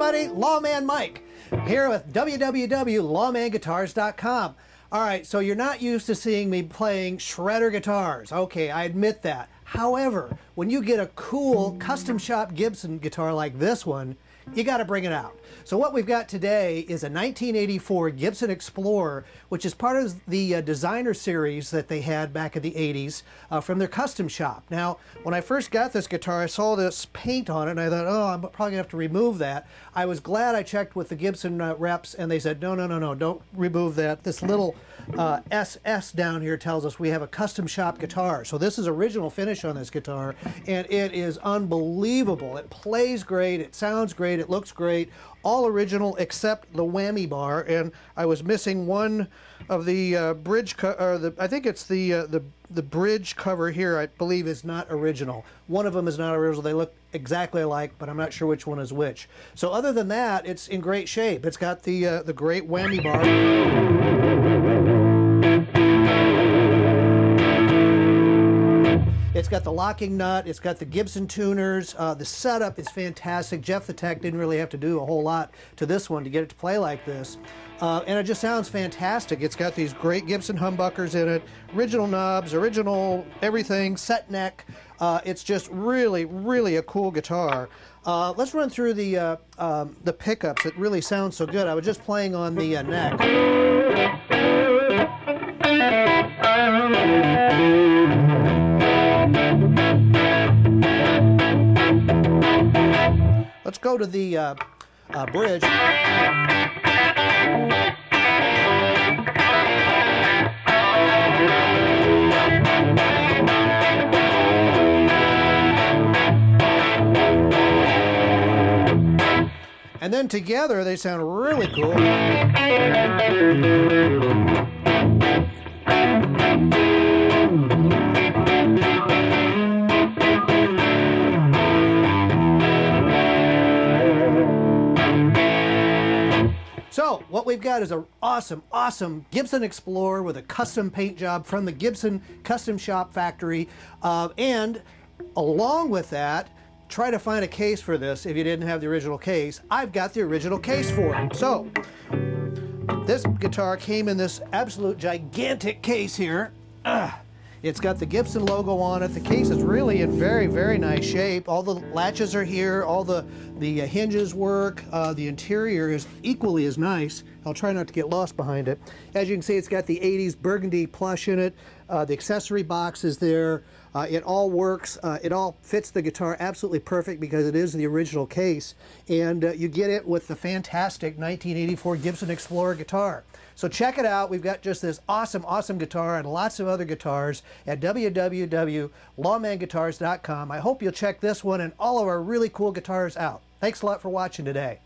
everybody, Lawman Mike here with www.lawmanguitars.com. Alright, so you're not used to seeing me playing shredder guitars. Okay, I admit that. However, when you get a cool custom shop Gibson guitar like this one, you got to bring it out. So what we've got today is a 1984 Gibson Explorer, which is part of the Designer Series that they had back in the 80s from their custom shop. Now, when I first got this guitar, I saw this paint on it, and I thought, oh, I'm probably going to have to remove that. I was glad I checked with the Gibson reps, and they said, no, don't remove that. This little SS down here tells us we have a custom shop guitar. So this is original finish on this guitar, and it is unbelievable. It plays great. It sounds great. It looks great, all original except the whammy bar, and I was missing one of the bridge I think it's the bridge cover here, I believe, is not original. One of them is not original. They look exactly alike, but I'm not sure which one is which. So other than that, it's in great shape. It's got the great whammy bar. It's got the locking nut, it's got the Gibson tuners, the setup is fantastic. Jeff the Tech didn't really have to do a whole lot to this one to get it to play like this. And it just sounds fantastic. It's got these great Gibson humbuckers in it, original knobs, original everything, set neck. It's just really, really a cool guitar. Let's run through the pickups. It really sounds so good. I was just playing on the neck. Let's go to the bridge. And then together they sound really cool. So what we've got is an awesome, awesome Gibson Explorer with a custom paint job from the Gibson Custom Shop factory. And along with that, try to find a case for this. If you didn't have the original case, I've got the original case for it. So this guitar came in this absolute gigantic case here. It's got the Gibson logo on it. The case is really in very, very nice shape. All the latches are here. All the hinges work. The interior is equally as nice. I'll try not to get lost behind it. As you can see, it's got the 80s burgundy plush in it. The accessory box is there. It all works. It all fits the guitar absolutely perfect because it is the original case. And you get it with the fantastic 1984 Gibson Explorer guitar. So check it out. We've got just this awesome, awesome guitar and lots of other guitars at www.lawmanguitars.com. I hope you'll check this one and all of our really cool guitars out. Thanks a lot for watching today.